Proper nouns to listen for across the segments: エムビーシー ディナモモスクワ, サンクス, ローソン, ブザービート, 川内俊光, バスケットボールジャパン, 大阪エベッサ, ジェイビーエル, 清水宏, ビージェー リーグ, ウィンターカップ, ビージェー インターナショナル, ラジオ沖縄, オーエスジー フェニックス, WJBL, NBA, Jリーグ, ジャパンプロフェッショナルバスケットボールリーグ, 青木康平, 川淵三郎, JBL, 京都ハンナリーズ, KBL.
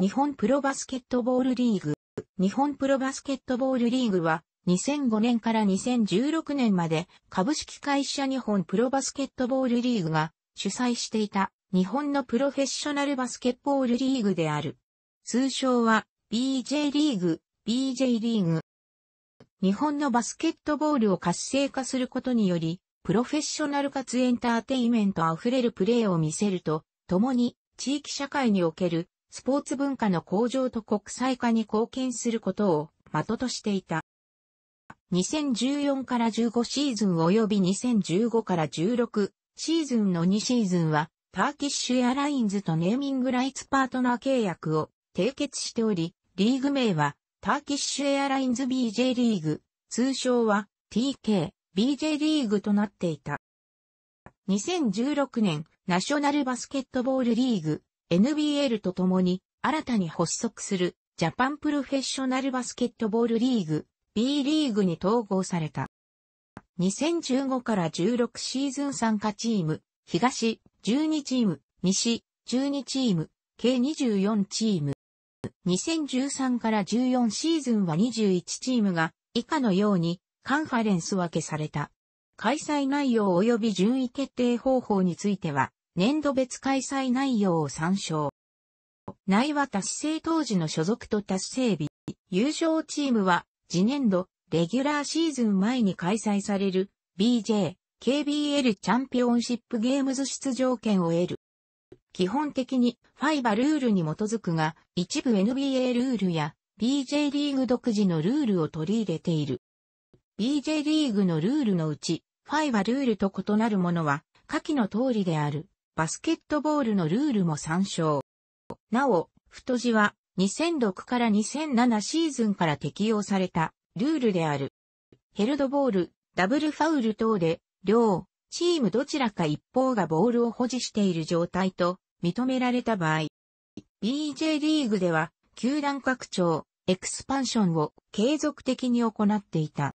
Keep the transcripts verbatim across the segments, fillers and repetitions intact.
日本プロバスケットボールリーグ。日本プロバスケットボールリーグはにせんごねんからにせんじゅうろくねんまで株式会社日本プロバスケットボールリーグが主催していた日本のプロフェッショナルバスケットボールリーグである。通称は ビージェー リーグ、ビージェー リーグ。日本のバスケットボールを活性化することにより、プロフェッショナルかつエンターテイメントあふれるプレーを見せると、共に地域社会におけるスポーツ文化の向上と国際化に貢献することを的としていた。にせんじゅうよんからじゅうごシーズン及びにせんじゅうごからじゅうろくシーズンのにシーズンはターキッシュエアラインズとネーミングライツパートナー契約を締結しており、リーグ名はターキッシュエアラインズ ビージェー リーグ、通称は ティーケー、ビージェー リーグとなっていた。にせんじゅうろくねん、ナショナルバスケットボールリーグ、エヌビーエル とともに新たに発足するジャパンプロフェッショナルバスケットボールリーグ、B リーグに統合された。にせんじゅうごからじゅうろくシーズン参加チーム、東じゅうにチーム、西じゅうにチーム、計にじゅうよんチーム。にせんじゅうさんからじゅうよんシーズンはにじゅういちチームが以下のようにカンファレンス分けされた。開催内容及び順位決定方法については年度別開催内容を参照。内は達成当時の所属と達成日。優勝チームは次年度レギュラーシーズン前に開催される ビージェー、ケービーエル チャンピオンシップゲームズ出場権を得る。基本的に ファイバ ルールに基づくが、一部 エヌビーエー ルールや ビージェー リーグ独自のルールを取り入れている。ビージェー リーグのルールのうち、ファイバ ルールと異なるものは、下記の通りである、バスケットボールのルールも参照。なお、太字はにせんろくからにせんななシーズンから適用されたルールである。ヘルドボール、ダブルファウル等で、両チームどちらか一方がボールを保持している状態と認められた場合、ビージェー リーグでは球団拡張、エクスパンションを継続的に行っていた。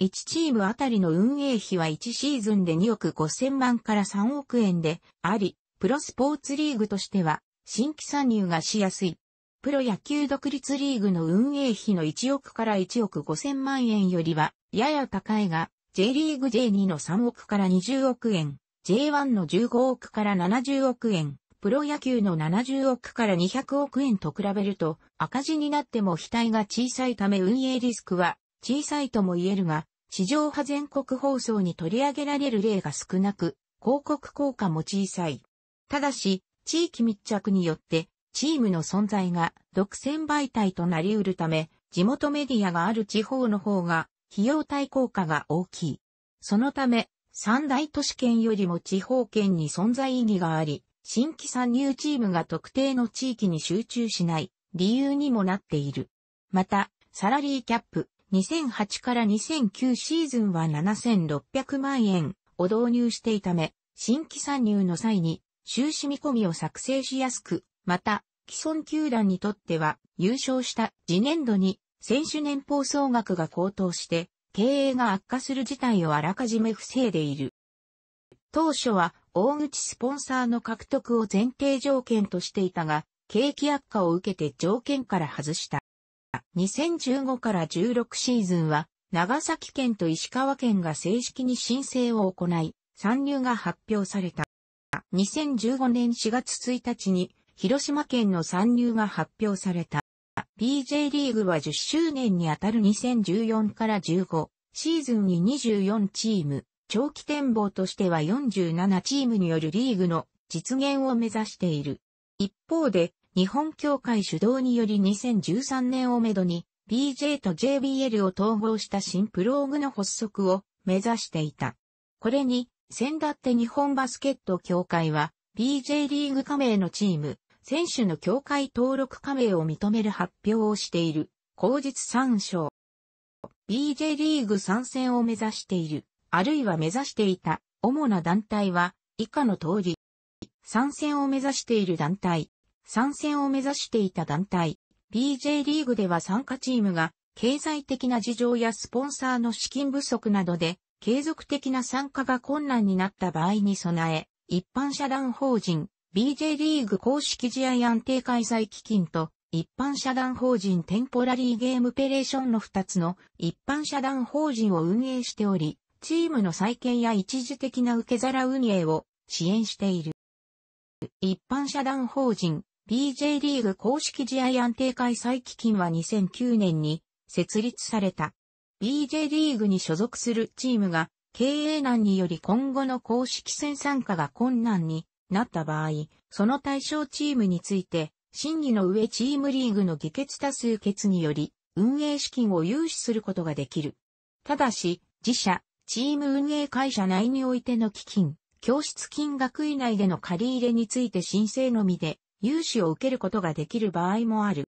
いちチームあたりの運営費はいちシーズンでにおくごせんまんからさんおく円であり、プロスポーツリーグとしては新規参入がしやすい。プロ野球独立リーグの運営費のいちおくからいちおくごせんまん円よりはやや高いが、J リーグ ジェイツ のさんおくからにじゅうおく円、ジェイワン のじゅうごおくからななじゅうおく円、プロ野球のななじゅうおくからにひゃくおく円と比べると赤字になっても額が小さいため運営リスクは小さいとも言えるが、地上波全国放送に取り上げられる例が少なく、広告効果も小さい。ただし、地域密着によってチームの存在が独占媒体となり得るため、地元メディアがある地方の方が、費用対効果が大きい。そのため、三大都市圏よりも地方圏に存在意義があり、新規参入チームが特定の地域に集中しない理由にもなっている。また、サラリーキャップ、にせんはちからにせんきゅうシーズンはななせんろっぴゃくまん円を導入していため、新規参入の際に収支見込みを作成しやすく、また、既存球団にとっては優勝した次年度に、選手年俸総額が高騰して、経営が悪化する事態をあらかじめ防いでいる。当初は、大口スポンサーの獲得を前提条件としていたが、景気悪化を受けて条件から外した。にせんじゅうごからじゅうろくシーズンは、長崎県と石川県が正式に申請を行い、参入が発表された。にせんじゅうごねんしがつついたちに、広島県の参入が発表された。ビージェー リーグはじゅっしゅうねんにあたるにせんじゅうよんからじゅうごシーズンににじゅうよんチーム、長期展望としてはよんじゅうななチームによるリーグの実現を目指している。一方で、日本協会主導によりにせんじゅうさんねんをめどに ビージェー と ジェイビーエル を統合した新プローグの発足を目指していた。これに、先立って日本バスケット協会は ビージェー リーグ加盟のチーム、選手の協会登録加盟を認める発表をしている。後日参照。ビージェー リーグ参戦を目指している、あるいは目指していた、主な団体は、以下の通り。参戦を目指している団体。参戦を目指していた団体。ビージェー リーグでは参加チームが、経済的な事情やスポンサーの資金不足などで、継続的な参加が困難になった場合に備え、一般社団法人、ビージェー リーグ公式試合安定開催基金と一般社団法人テンポラリーゲームペレーションのふたつの一般社団法人を運営しており、チームの再建や一時的な受け皿運営を支援している。一般社団法人 ビージェー リーグ公式試合安定開催基金はにせんきゅうねんに設立された。ビージェー リーグに所属するチームが経営難により今後の公式戦参加が困難になった場合、その対象チームについて、審議の上チームリーグの議決多数決により運営資金を融資することができる。ただし、自社、チーム運営会社内においての基金、拠出金額以内での借り入れについて申請のみで融資を受けることができる場合もある。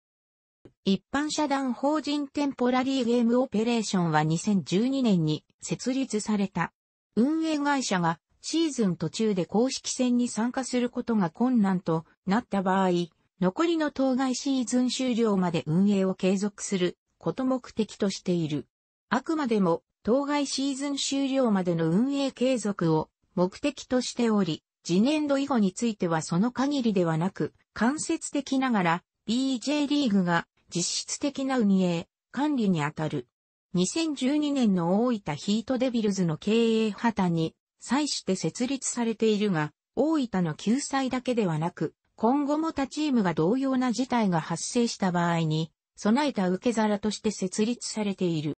一般社団法人テンポラリーゲームオペレーションはにせんじゅうにねんに設立された。運営会社がシーズン途中で公式戦に参加することが困難となった場合、残りの当該シーズン終了まで運営を継続すること目的としている。あくまでも当該シーズン終了までの運営継続を目的としており、次年度以後についてはその限りではなく、間接的ながら ビージェー リーグが実質的な運営、管理にあたる。にせんじゅうにねんの大分ヒートデビルズの経営破綻に際して設立されているが、大分の救済だけではなく、今後も他チームが同様な事態が発生した場合に、備えた受け皿として設立されている。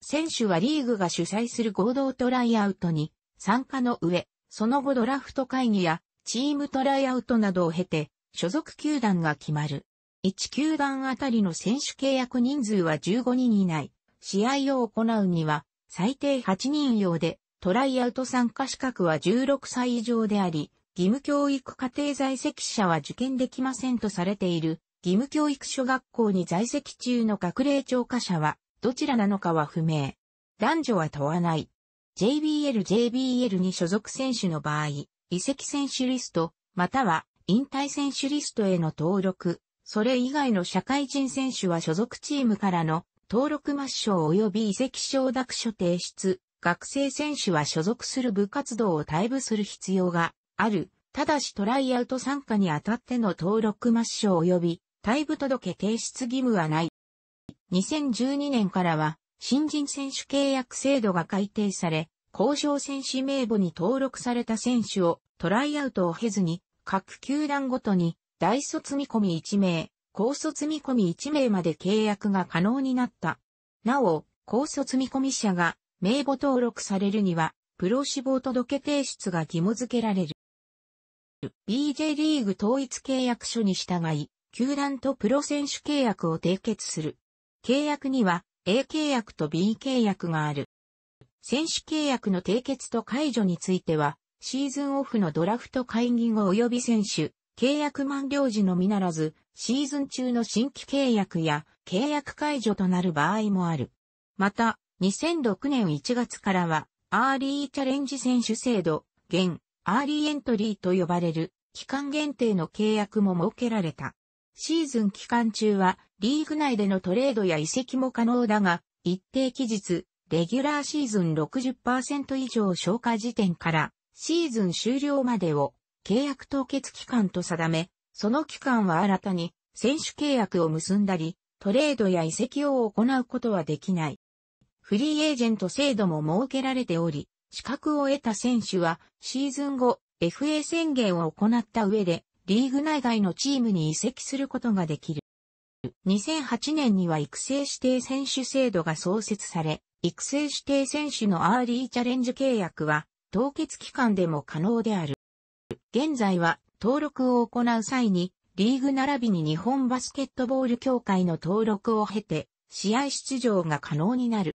選手はリーグが主催する合同トライアウトに参加の上、その後ドラフト会議やチームトライアウトなどを経て、所属球団が決まる。いち球団あたりの選手契約人数はじゅうごにん以内、試合を行うには最低はちにん用で、トライアウト参加資格はじゅうろくさい以上であり、義務教育家庭在籍者は受験できませんとされている。義務教育小学校に在籍中の学齢超過者はどちらなのかは不明。男女は問わない。ジェイビーエル、ジェイビーエル に所属選手の場合、移籍選手リスト、または引退選手リストへの登録、それ以外の社会人選手は所属チームからの登録抹消及び移籍承諾書提出。学生選手は所属する部活動を退部する必要がある。ただしトライアウト参加にあたっての登録抹消及び退部届提出義務はない。にせんじゅうにねんからは新人選手契約制度が改定され、公式戦士名簿に登録された選手をトライアウトを経ずに各球団ごとに大卒見込みいちめい、高卒見込みいちめいまで契約が可能になった。なお、高卒見込み者が名簿登録されるにはプロ志望届提出が義務付けられる。ビージェー リーグ統一契約書に従い、球団とプロ選手契約を締結する。契約には A 契約と B 契約がある。選手契約の締結と解除については、シーズンオフのドラフト会議後及び選手、契約満了時のみならず、シーズン中の新規契約や契約解除となる場合もある。また、にせんろくねんいちがつからは、アーリーチャレンジ選手制度、現、アーリーエントリーと呼ばれる期間限定の契約も設けられた。シーズン期間中はリーグ内でのトレードや移籍も可能だが、一定期日、レギュラーシーズン ろくじゅっパーセント 以上消化時点からシーズン終了までを契約凍結期間と定め、その期間は新たに選手契約を結んだり、トレードや移籍を行うことはできない。フリーエージェント制度も設けられており、資格を得た選手はシーズン後 エフエー 宣言を行った上でリーグ内外のチームに移籍することができる。にせんはちねんには育成指定選手制度が創設され、育成指定選手のアーリーチャレンジ契約は凍結期間でも可能である。現在は登録を行う際にリーグ並びに日本バスケットボール協会の登録を経て試合出場が可能になる。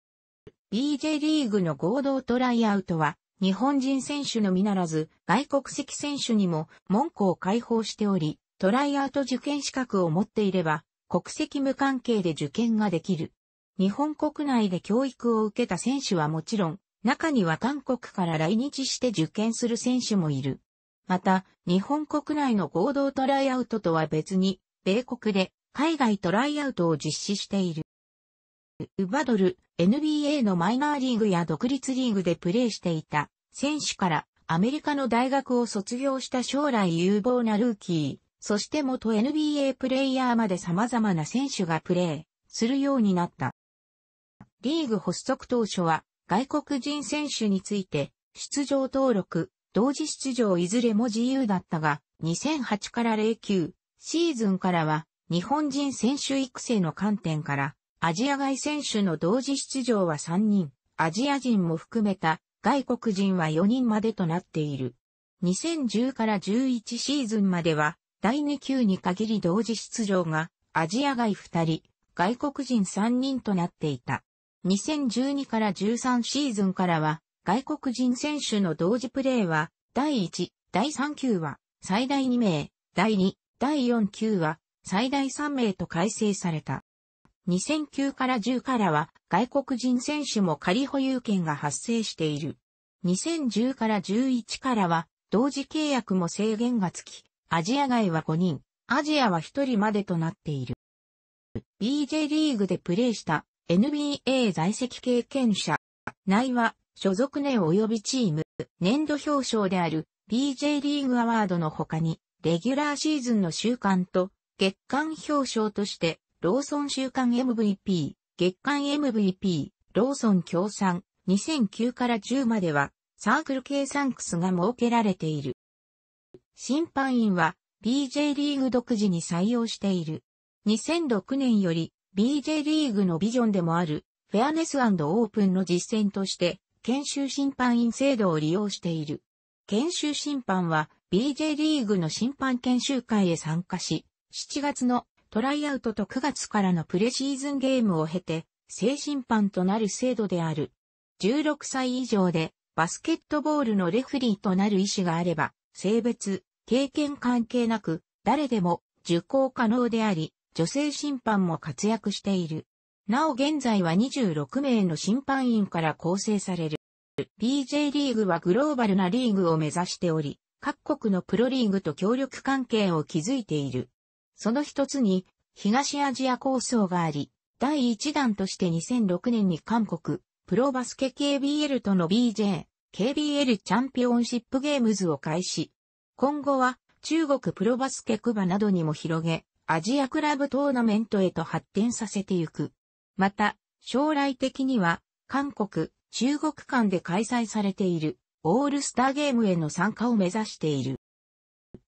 ビージェー リーグの合同トライアウトは、日本人選手のみならず、外国籍選手にも門戸を開放しており、トライアウト受験資格を持っていれば、国籍無関係で受験ができる。日本国内で教育を受けた選手はもちろん、中には韓国から来日して受験する選手もいる。また、日本国内の合同トライアウトとは別に、米国で海外トライアウトを実施している。ウバドル、エヌビーエー のマイナーリーグや独立リーグでプレーしていた選手からアメリカの大学を卒業した将来有望なルーキー、そして元 エヌビーエー プレイヤーまで様々な選手がプレーするようになった。リーグ発足当初は外国人選手について出場登録、同時出場いずれも自由だったが、にせんはちからゼロきゅうシーズンからは日本人選手育成の観点からアジア外選手の同時出場はさんにん、アジア人も含めた外国人はよにんまでとなっている。にせんじゅうからじゅういちシーズンまではだいに級に限り同時出場がアジア外ふたり、外国人さんにんとなっていた。にせんじゅうにからじゅうさんシーズンからは外国人選手の同時プレーはだいいち、だいさん級は最大に名、だいに、だいよん級は最大さん名と改正された。にせんきゅうからじゅうからは外国人選手も仮保有権が発生している。にせんじゅうからじゅういちからは同時契約も制限がつき、アジア外はごにん、アジアはひとりまでとなっている。ビージェー リーグでプレーした エヌビーエー 在籍経験者、ないは所属年及びチーム、年度表彰である ビージェー リーグアワードの他に、レギュラーシーズンの週間と月間表彰として、ローソン週間 エムブイピー、月間 エムブイピー、ローソン協賛、にせんきゅうからじゅうまでは、サークル系サンクスが設けられている。審判員は、ビージェー リーグ独自に採用している。にせんろくねんより、ビージェー リーグのビジョンでもある、フェアネス&オープンの実践として、研修審判員制度を利用している。研修審判は、ビージェー リーグの審判研修会へ参加し、しちがつのトライアウトとくがつからのプレシーズンゲームを経て、正審判となる制度である。じゅうろくさい以上でバスケットボールのレフリーとなる意思があれば、性別、経験関係なく、誰でも受講可能であり、女性審判も活躍している。なお現在はにじゅうろく名の審判員から構成される。ビージェー リーグはグローバルなリーグを目指しており、各国のプロリーグと協力関係を築いている。その一つに、東アジア構想があり、だいいちだんとしてにせんろくねんに韓国、プロバスケ ケービーエル との ビージェー、ケービーエル チャンピオンシップゲームズを開始。今後は、中国プロバスケクバなどにも広げ、アジアクラブトーナメントへと発展させてゆく。また、将来的には、韓国、中国間で開催されている、オールスターゲームへの参加を目指している。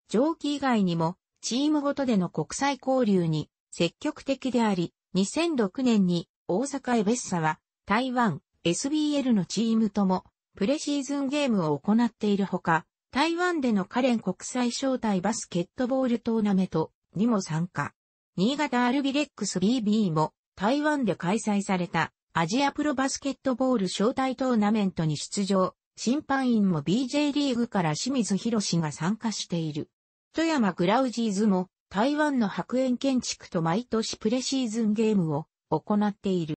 上記以外にも、チームごとでの国際交流に積極的であり、にせんろくねんに大阪エベッサは台湾 エスビーエル のチームともプレシーズンゲームを行っているほか、台湾でのカレン国際招待バスケットボールトーナメントにも参加。新潟アルビレックス ビービー も台湾で開催されたアジアプロバスケットボール招待トーナメントに出場。審判員も ビージェー リーグから清水宏が参加している。富山グラウジーズも台湾の白煙建築と毎年プレシーズンゲームを行っている。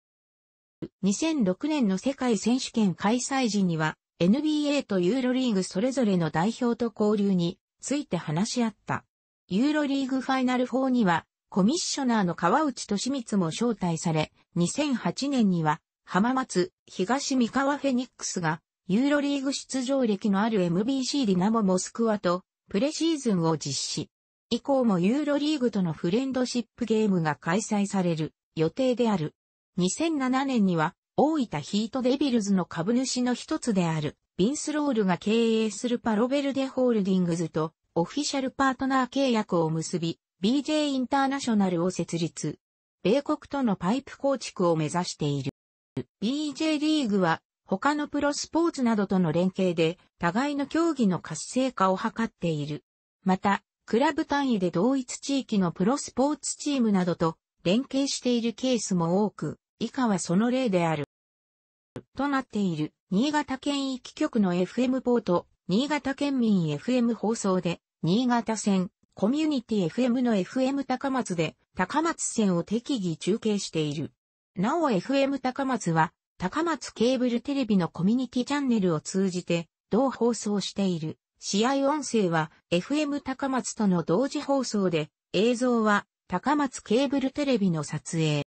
にせんろくねんの世界選手権開催時には エヌビーエー とユーロリーグそれぞれの代表と交流について話し合った。ユーロリーグファイナルよんにはコミッショナーの川内俊光も招待され、にせんはちねんには浜松東三河フェニックスがユーロリーグ出場歴のある エムビーシー ディナモモスクワとプレシーズンを実施。以降もユーロリーグとのフレンドシップゲームが開催される予定である。にせんななねんには大分ヒートデビルズの株主の一つであるビンスロールが経営するパロベルデホールディングズとオフィシャルパートナー契約を結び ビージェー インターナショナルを設立。米国とのパイプ構築を目指している。ビージェー リーグは他のプロスポーツなどとの連携で互いの競技の活性化を図っている。また、クラブ単位で同一地域のプロスポーツチームなどと連携しているケースも多く、以下はその例である。となっている、新潟県域局の エフエム ポート、新潟県民 エフエム 放送で、新潟線、コミュニティ エフエム の エフエム 高松で、高松線を適宜中継している。なお エフエム 高松は、高松ケーブルテレビのコミュニティチャンネルを通じて同放送している。試合音声は エフエム 高松との同時放送で、映像は高松ケーブルテレビの撮影。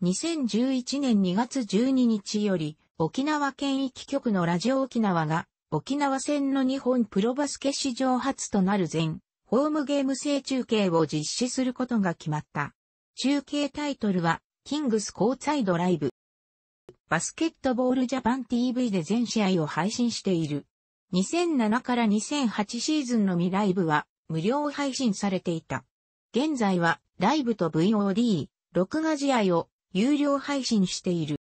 にせんじゅういちねんにがつじゅうににちより沖縄県域局のラジオ沖縄が沖縄戦の日本プロバスケ史上初となる全ホームゲーム制中継を実施することが決まった。中継タイトルは、キングスコーツサイドライブ。バスケットボールジャパン ティーブイ で全試合を配信している。にせんななからにせんはちシーズンのみライブは無料配信されていた。現在はライブと ブイオーディー、録画試合を有料配信している。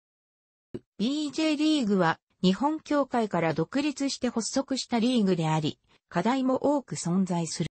ビージェー リーグは日本協会から独立して発足したリーグであり、課題も多く存在する。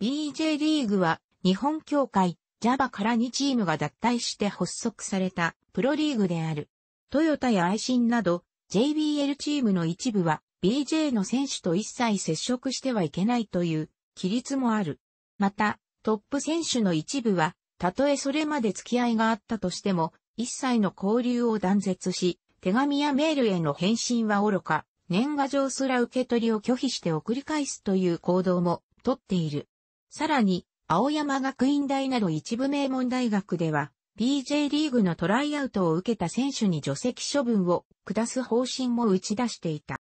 ビージェー リーグは日本協会、ジャバ からにチームが脱退して発足されたプロリーグである。トヨタやアイシンなど ジェイビーエル チームの一部は ビージェー の選手と一切接触してはいけないという規律もある。また、トップ選手の一部は、たとえそれまで付き合いがあったとしても、一切の交流を断絶し、手紙やメールへの返信はおろか、年賀状すら受け取りを拒否して送り返すという行動もとっている。さらに、青山学院大など一部名門大学では、ビージェー リーグのトライアウトを受けた選手に除籍処分を下す方針も打ち出していた。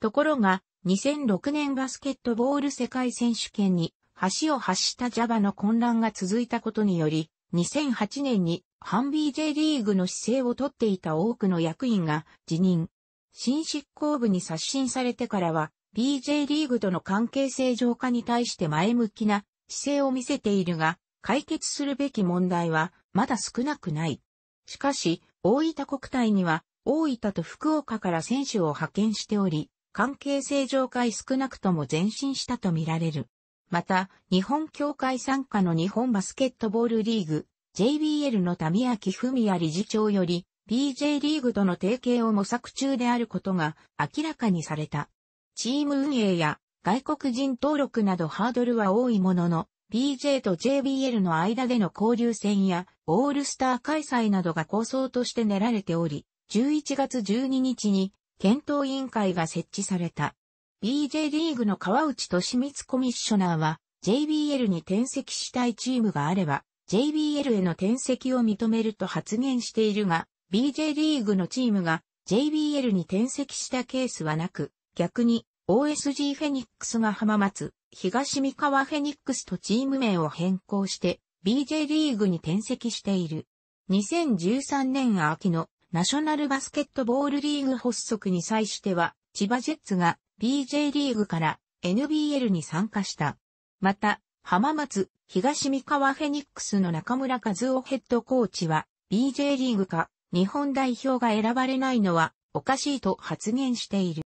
ところが、にせんろくねんバスケットボール世界選手権に橋を発したジャバ の混乱が続いたことにより、にせんはちねんに反 ビージェー リーグの姿勢をとっていた多くの役員が辞任。新執行部に刷新されてからは、ビージェー リーグとの関係正常化に対して前向きな姿勢を見せているが、解決するべき問題は、まだ少なくない。しかし、大分国体には、大分と福岡から選手を派遣しており、関係正常化へ少なくとも前進したとみられる。また、日本協会傘下の日本バスケットボールリーグ、ジェイビーエル の民明文也理事長より、ビージェー リーグとの提携を模索中であることが明らかにされた。チーム運営や外国人登録などハードルは多いものの、ビージェー と ジェイビーエル の間での交流戦やオールスター開催などが構想として練られており、じゅういちがつじゅうににちに検討委員会が設置された。ビージェー リーグの川内俊光コミッショナーは、ジェイビーエル に転籍したいチームがあれば、ジェイビーエル への転籍を認めると発言しているが、ビージェー リーグのチームが ジェイビーエル に転籍したケースはなく、逆に オーエスジー フェニックスが浜松、東三河フェニックスとチーム名を変更して、ビージェー リーグに転籍している。にせんじゅうさんねん秋のナショナルバスケットボールリーグ発足に際しては、千葉ジェッツが ビージェー リーグから エヌビーエル に参加した。また、浜松、東三河フェニックスの中村和夫ヘッドコーチは、ビージェー リーグか日本代表が選ばれないのはおかしいと発言している。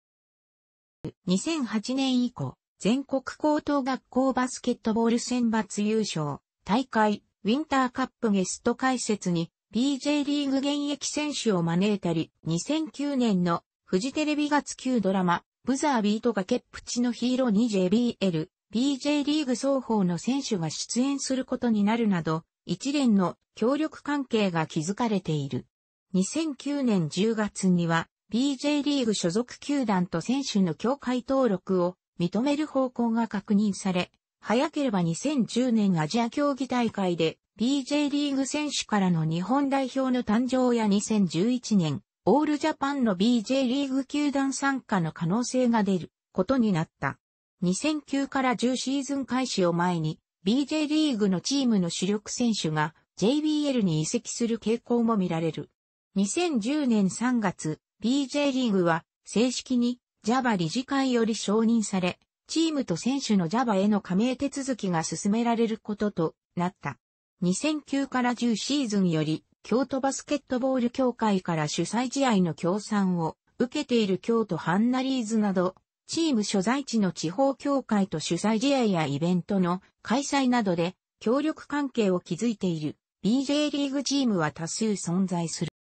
にせんはちねん以降、全国高等学校バスケットボール選抜優勝、大会、ウィンターカップゲスト解説に、ビージェー リーグ現役選手を招いたり、にせんきゅうねんのフジテレビ月きゅうドラマ、ブザービート崖っぷちのヒーローに ジェイビーエル、ビージェー リーグ双方の選手が出演することになるなど、一連の協力関係が築かれている。にせんきゅうねんじゅうがつには、ビージェー リーグ所属球団と選手の協会登録を、認める方向が確認され、早ければにせんじゅうねんアジア競技大会で ビージェー リーグ選手からの日本代表の誕生やにせんじゅういちねんオールジャパンの ビージェー リーグ球団参加の可能性が出ることになった。にせんきゅうからじゅうシーズン開始を前に ビージェー リーグのチームの主力選手が ジェイビーエル に移籍する傾向も見られる。にせんじゅうねんさんがつ ビージェー リーグは正式にジャバ 理事会より承認され、チームと選手の ジャバ への加盟手続きが進められることとなった。にせんきゅうからじゅうシーズンより、京都バスケットボール協会から主催試合の協賛を受けている京都ハンナリーズなど、チーム所在地の地方協会と主催試合やイベントの開催などで協力関係を築いている ビージェー リーグチームは多数存在する。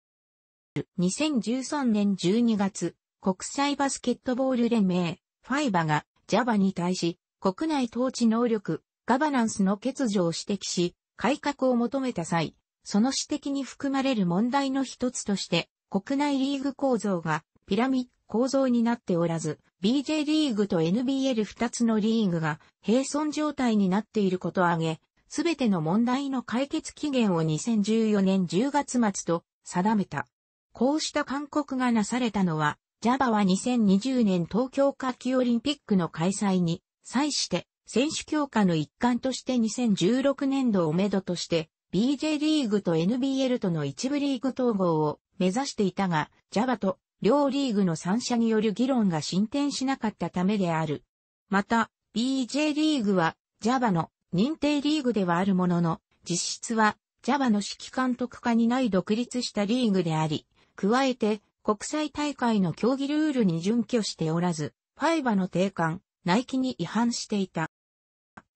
にせんじゅうさんねんじゅうにがつ、国際バスケットボール連盟、ファイバ が ジャバ に対し、国内統治能力、ガバナンスの欠如を指摘し、改革を求めた際、その指摘に含まれる問題の一つとして、国内リーグ構造がピラミッド構造になっておらず、ビージェー リーグと エヌビーエルふた つのリーグが並存状態になっていることを挙げ、すべての問題の解決期限をにせんじゅうよねんじゅうがつ末と定めた。こうした勧告がなされたのは、ジャバはにせんにじゅうねん東京夏季オリンピックの開催に際して選手強化の一環としてにせんじゅうろくねんどをめどとして ビージェー リーグと エヌビーエル との一部リーグ統合を目指していたが、ジャバと両リーグの参社による議論が進展しなかったためである。また、ビージェー リーグは ジャバ の認定リーグではあるものの、実質は ジャバ の指揮監督下にない独立したリーグであり、加えて国際大会の競技ルールに準拠しておらず、ファイバ の定款、内規に違反していた。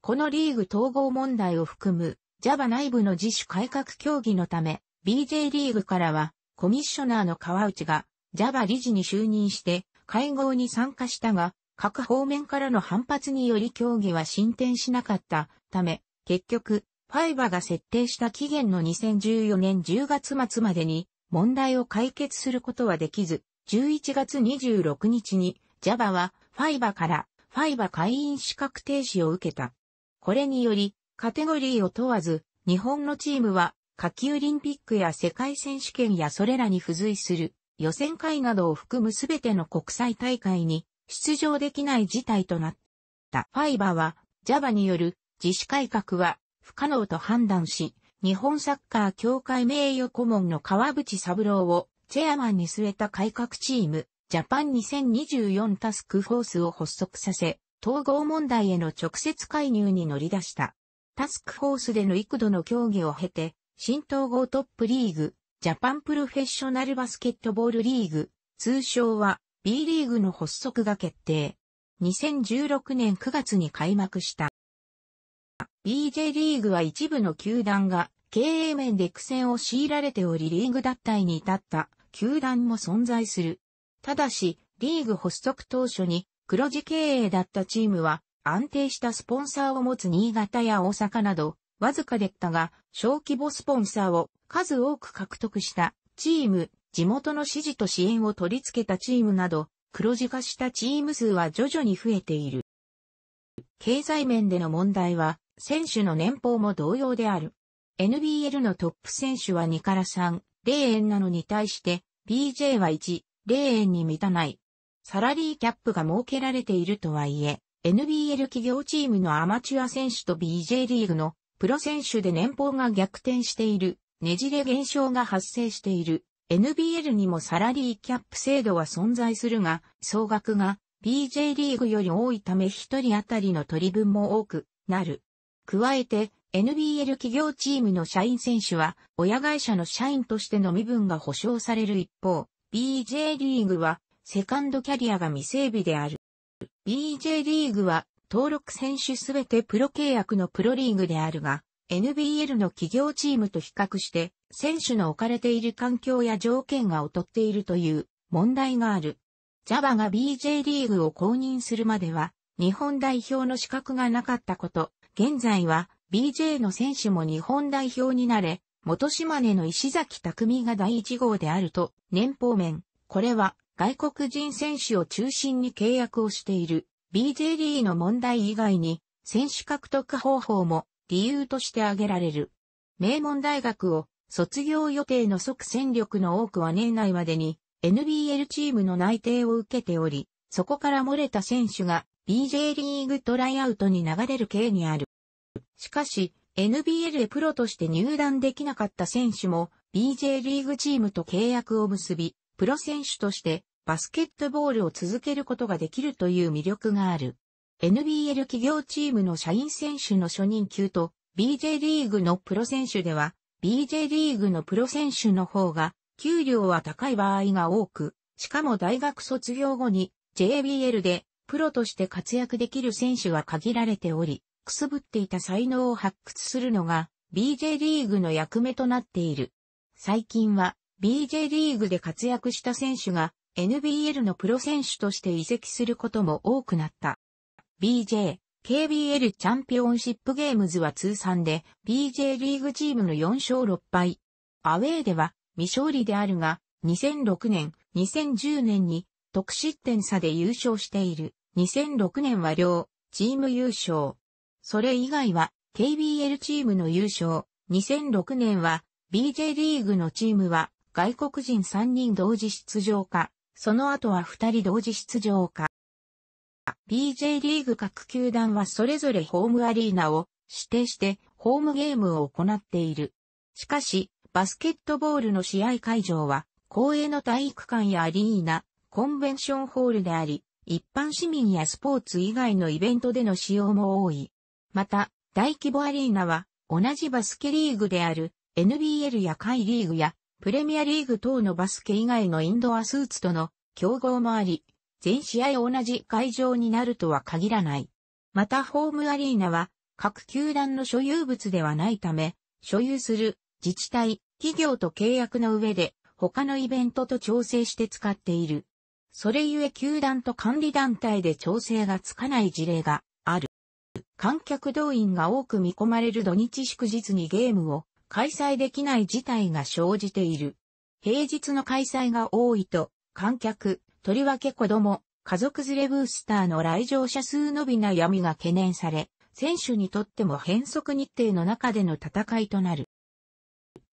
このリーグ統合問題を含む ジャバ 内部の自主改革協議のため、ビージェー リーグからはコミッショナーの川内が ジャバ 理事に就任して会合に参加したが、各方面からの反発により協議は進展しなかったため、結局、ファイバ が設定した期限のにせんじゅうよねんじゅうがつまつまでに問題を解決することはできず、じゅういちがつにじゅうろくにちに ジャバ は ファイバ から ファイバ 会員資格停止を受けた。これにより、カテゴリーを問わず、日本のチームは夏季オリンピックや世界選手権やそれらに付随する予選会などを含むすべての国際大会に出場できない事態となった。ファイバ は ジャバ による自主改革は不可能と判断し、日本サッカー協会名誉顧問の川淵三郎をチェアマンに据えた改革チーム、ジャパンにせんにじゅうよんタスクフォースを発足させ、統合問題への直接介入に乗り出した。タスクフォースでの幾度の協議を経て、新統合トップリーグ、ジャパンプロフェッショナルバスケットボールリーグ、通称は ビー リーグの発足が決定。にせんじゅうろくねんくがつに開幕した。ビージェー リーグは一部の球団が経営面で苦戦を強いられており、リーグ脱退に至った球団も存在する。ただし、リーグ発足当初に黒字経営だったチームは安定したスポンサーを持つ新潟や大阪などわずかでったが、小規模スポンサーを数多く獲得したチーム、地元の支持と支援を取り付けたチームなど、黒字化したチーム数は徐々に増えている。経済面での問題は、選手の年俸も同様である。エヌビーエル のトップ選手はにからさんぜろえんなのに対して ビージェー はいちぜろえんに満たない。サラリーキャップが設けられているとはいえ、エヌビーエル 企業チームのアマチュア選手と ビージェー リーグのプロ選手で年俸が逆転している、ねじれ現象が発生している。エヌビーエル にもサラリーキャップ制度は存在するが、総額が ビージェー リーグより多いためひとり当たりの取り分も多くなる。加えて、エヌビーエル 企業チームの社員選手は、親会社の社員としての身分が保障される一方、ビージェー リーグは、セカンドキャリアが未整備である。ビージェー リーグは、登録選手すべてプロ契約のプロリーグであるが、エヌビーエル の企業チームと比較して、選手の置かれている環境や条件が劣っているという問題がある。ジャバ が ビージェー リーグを公認するまでは、日本代表の資格がなかったこと、現在は ビージェー の選手も日本代表になれ、元島根の石崎匠がだいいちごうであると、年俸面、これは外国人選手を中心に契約をしている ビージェー リーグの問題以外に、選手獲得方法も理由として挙げられる。名門大学を卒業予定の即戦力の多くは年内までに エヌビーエル チームの内定を受けており、そこから漏れた選手が ビージェー リーグトライアウトに流れる経緯にある。しかし、エヌビーエル へプロとして入団できなかった選手も、ビージェー リーグチームと契約を結び、プロ選手としてバスケットボールを続けることができるという魅力がある。エヌビーエル 企業チームの社員選手の初任給と、ビージェー リーグのプロ選手では、ビージェー リーグのプロ選手の方が、給料は高い場合が多く、しかも大学卒業後に、ジェービーエル で、プロとして活躍できる選手は限られており、くすぶっていた才能を発掘するのが ビージェー リーグの役目となっている。最近は ビージェー リーグで活躍した選手が エヌビーエル のプロ選手として移籍することも多くなった。ビージェー、ケービーエル チャンピオンシップゲームズは通算で ビージェー リーグチームのよんしょうろっぱい。アウェーでは未勝利であるがにせんろくねん、にせんじゅうねんに得失点差で優勝している。にせんろくねんは両チーム優勝。それ以外は ケービーエル チームの優勝。にせんろくねんは ビージェー リーグのチームは外国人さんにん同時出場か、その後はふたり同時出場か。ビージェー リーグ各球団はそれぞれホームアリーナを指定してホームゲームを行っている。しかし、バスケットボールの試合会場は公営の体育館やアリーナ、コンベンションホールであり、一般市民やスポーツ以外のイベントでの使用も多い。また、大規模アリーナは同じバスケリーグである エヌビーエル や下位リーグやプレミアリーグ等のバスケ以外のインドアスーツとの競合もあり、全試合同じ会場になるとは限らない。またホームアリーナは各球団の所有物ではないため、所有する自治体、企業と契約の上で他のイベントと調整して使っている。それゆえ球団と管理団体で調整がつかない事例がある。観客動員が多く見込まれる土日祝日にゲームを開催できない事態が生じている。平日の開催が多いと観客、とりわけ子供、家族連れブースターの来場者数のび悩みが懸念され、選手にとっても変則日程の中での戦いとなる。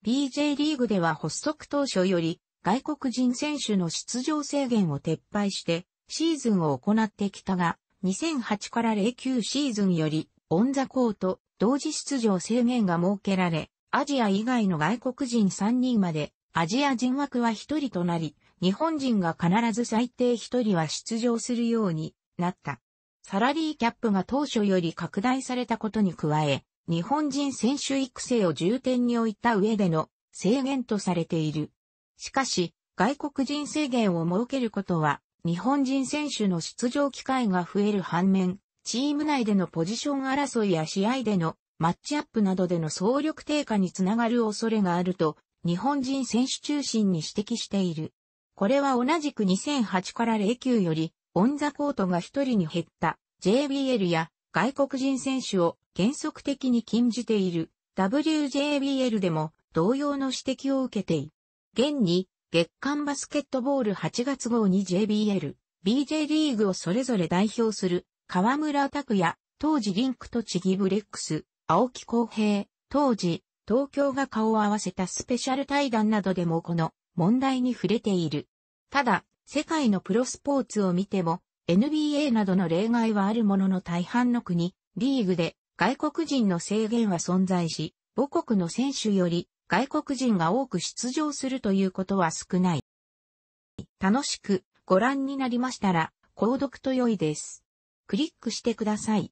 ビージェー リーグでは発足当初より、外国人選手の出場制限を撤廃してシーズンを行ってきたが、にせんはちからゼロきゅうシーズンよりオンザコート同時出場制限が設けられ、アジア以外の外国人さんにんまでアジア人枠はひとりとなり、日本人が必ず最低ひとりは出場するようになった。サラリーキャップが当初より拡大されたことに加え、日本人選手育成を重点に置いた上での制限とされている。しかし、外国人制限を設けることは、日本人選手の出場機会が増える反面、チーム内でのポジション争いや試合でのマッチアップなどでの総力低下につながる恐れがあると、日本人選手中心に指摘している。これは同じくにせんはちからゼロきゅうより、オンザコートがひとりに減った ジェイビーエル や外国人選手を原則的に禁じている ダブリュージェービーエル でも同様の指摘を受けている。現に、月刊バスケットボールはちがつ号に ジェイビーエル、ビージェー リーグをそれぞれ代表する、河村拓也、当時リンクとチギブレックス、青木康平、当時、東京が顔を合わせたスペシャル対談などでもこの問題に触れている。ただ、世界のプロスポーツを見ても、エヌビーエー などの例外はあるものの大半の国、リーグで外国人の制限は存在し、母国の選手より、外国人が多く出場するということは少ない。楽しくご覧になりましたら、購読と良いです。クリックしてください。